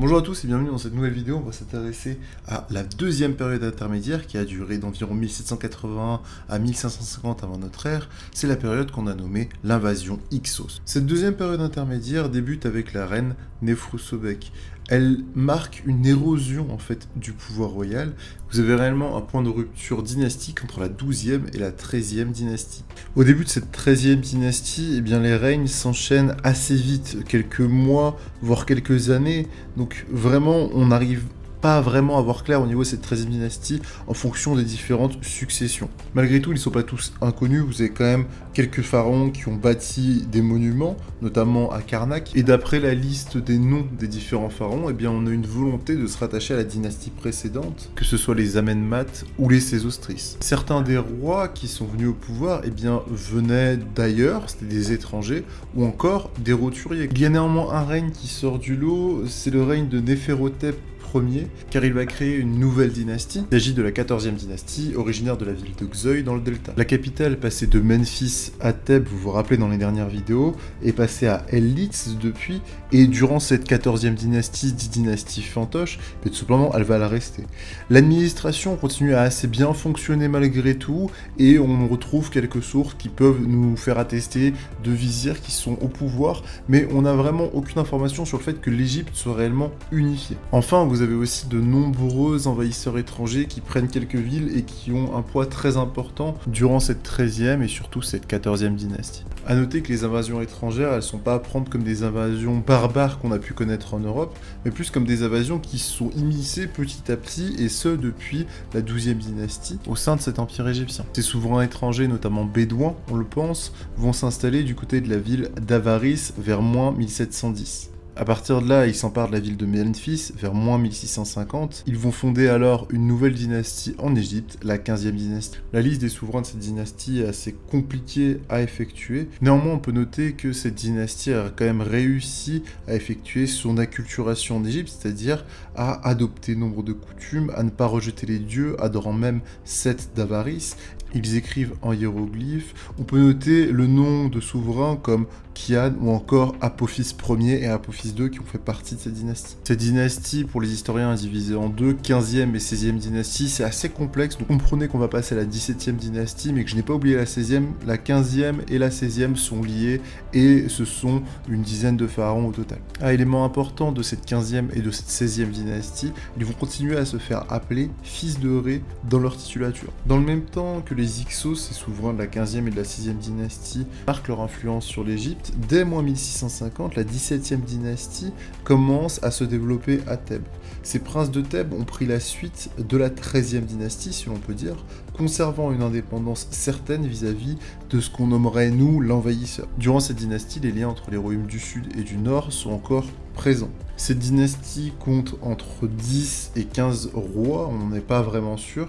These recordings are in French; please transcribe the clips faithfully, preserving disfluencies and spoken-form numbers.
Bonjour à tous et bienvenue dans cette nouvelle vidéo. On va s'intéresser à la deuxième période intermédiaire qui a duré d'environ mille sept cent quatre-vingt-un à mille cinq cent cinquante avant notre ère. C'est la période qu'on a nommée l'invasion Hyksos. Cette deuxième période intermédiaire débute avec la reine Nefrusobek. Elle marque une érosion en fait du pouvoir royal. Vous avez réellement un point de rupture dynastique entre la douzième et la treizième dynastie. Au début de cette treizième dynastie, eh bien, les règnes s'enchaînent assez vite, quelques mois, voire quelques années. Donc vraiment, on n'arrive pas vraiment à voir clair au niveau de cette treizième dynastie en fonction des différentes successions. Malgré tout, ils ne sont pas tous inconnus. Vous avez quand même quelques pharaons qui ont bâti des monuments, notamment à Karnak. Et d'après la liste des noms des différents pharaons, eh bien, on a une volonté de se rattacher à la dynastie précédente, que ce soit les Amenmates ou les Sésostris. Certains des rois qui sont venus au pouvoir eh bien, venaient d'ailleurs, c'était des étrangers, ou encore des roturiers. Il y a néanmoins un règne qui sort du lot, c'est le règne de Néphérothèpe Premier, car il va créer une nouvelle dynastie. Il s'agit de la quatorzième dynastie, originaire de la ville de Xoï dans le delta. La capitale, passée de Memphis à Thèbes, vous vous rappelez dans les dernières vidéos, est passée à Ellitz depuis, et durant cette quatorzième dynastie, dite dynastie fantoche, mais tout simplement elle va la rester. L'administration continue à assez bien fonctionner malgré tout, et on retrouve quelques sources qui peuvent nous faire attester de vizirs qui sont au pouvoir, mais on n'a vraiment aucune information sur le fait que l'Égypte soit réellement unifiée. Enfin, vous Vous avez aussi de nombreux envahisseurs étrangers qui prennent quelques villes et qui ont un poids très important durant cette treizième et surtout cette quatorzième dynastie. A noter que les invasions étrangères, elles ne sont pas à prendre comme des invasions barbares qu'on a pu connaître en Europe, mais plus comme des invasions qui se sont immiscées petit à petit, et ce depuis la douzième dynastie au sein de cet empire égyptien. Ces souverains étrangers, notamment bédouins, on le pense, vont s'installer du côté de la ville d'Avaris vers moins mille sept cent dix. A partir de là, ils s'emparent de la ville de Memphis vers moins mille six cent cinquante. Ils vont fonder alors une nouvelle dynastie en Égypte, la quinzième dynastie. La liste des souverains de cette dynastie est assez compliquée à effectuer. Néanmoins, on peut noter que cette dynastie a quand même réussi à effectuer son acculturation en Égypte, c'est-à-dire à adopter nombre de coutumes, à ne pas rejeter les dieux, adorant même sept d'Avaris. Ils écrivent en hiéroglyphes. On peut noter le nom de souverains comme Kian ou encore Apophis Ier et Apophis deux qui ont fait partie de cette dynastie. Cette dynastie, pour les historiens, est divisée en deux, quinzième et seizième dynastie. C'est assez complexe, donc comprenez qu'on va passer à la dix-septième dynastie, mais que je n'ai pas oublié la seizième. La quinzième et la seizième sont liées et ce sont une dizaine de pharaons au total. Un élément important de cette quinzième et de cette seizième dynastie, ils vont continuer à se faire appeler fils de Ré dans leur titulature. Dans le même temps que les Hyksos, ces souverains de la quinzième et de la sixième dynastie, marquent leur influence sur l'Égypte. Dès moins mille six cent cinquante, la dix-septième dynastie commence à se développer à Thèbes. Ces princes de Thèbes ont pris la suite de la treizième dynastie, si l'on peut dire, conservant une indépendance certaine vis-à-vis de ce qu'on nommerait, nous, l'envahisseur. Durant cette dynastie, les liens entre les royaumes du Sud et du Nord sont encore présents. Cette dynastie compte entre dix et quinze rois, on n'en est pas vraiment sûr.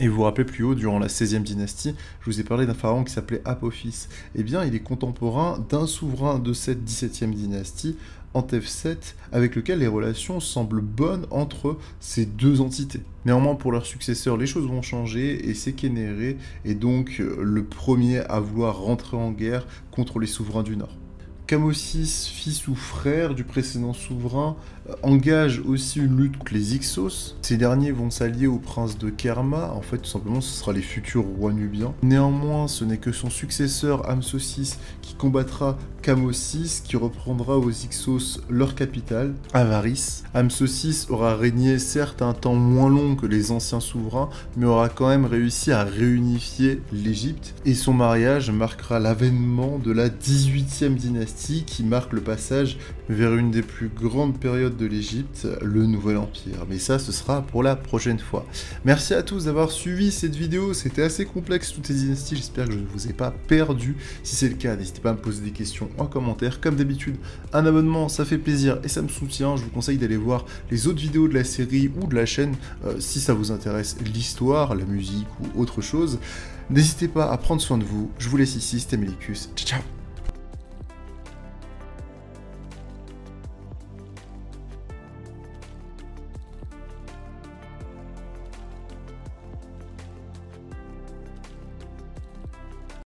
Et vous vous rappelez plus haut, durant la seizième dynastie, je vous ai parlé d'un pharaon qui s'appelait Apophis. Eh bien, il est contemporain d'un souverain de cette dix-septième dynastie, Antef sept, avec lequel les relations semblent bonnes entre ces deux entités. Néanmoins, pour leurs successeurs, les choses vont changer et Sekénéré est donc le premier à vouloir rentrer en guerre contre les souverains du Nord. Camosis, fils ou frère du précédent souverain, engage aussi une lutte contre les Hyksos. Ces derniers vont s'allier au prince de Kerma, en fait tout simplement ce sera les futurs rois nubiens. Néanmoins, ce n'est que son successeur Ahmôsis qui combattra Camosis, qui reprendra aux Hyksos leur capitale, Avaris. Ahmôsis aura régné certes un temps moins long que les anciens souverains, mais aura quand même réussi à réunifier l'Égypte, et son mariage marquera l'avènement de la dix-huitième dynastie, qui marque le passage vers une des plus grandes périodes de l'Égypte, le Nouvel Empire. Mais ça, ce sera pour la prochaine fois. Merci à tous d'avoir suivi cette vidéo. C'était assez complexe, toutes ces dynasties. J'espère que je ne vous ai pas perdu. Si c'est le cas, n'hésitez pas à me poser des questions en commentaire. Comme d'habitude, un abonnement, ça fait plaisir et ça me soutient. Je vous conseille d'aller voir les autres vidéos de la série ou de la chaîne euh, si ça vous intéresse, l'histoire, la musique ou autre chose. N'hésitez pas à prendre soin de vous. Je vous laisse ici, c'était Mélicus. Ciao, ciao.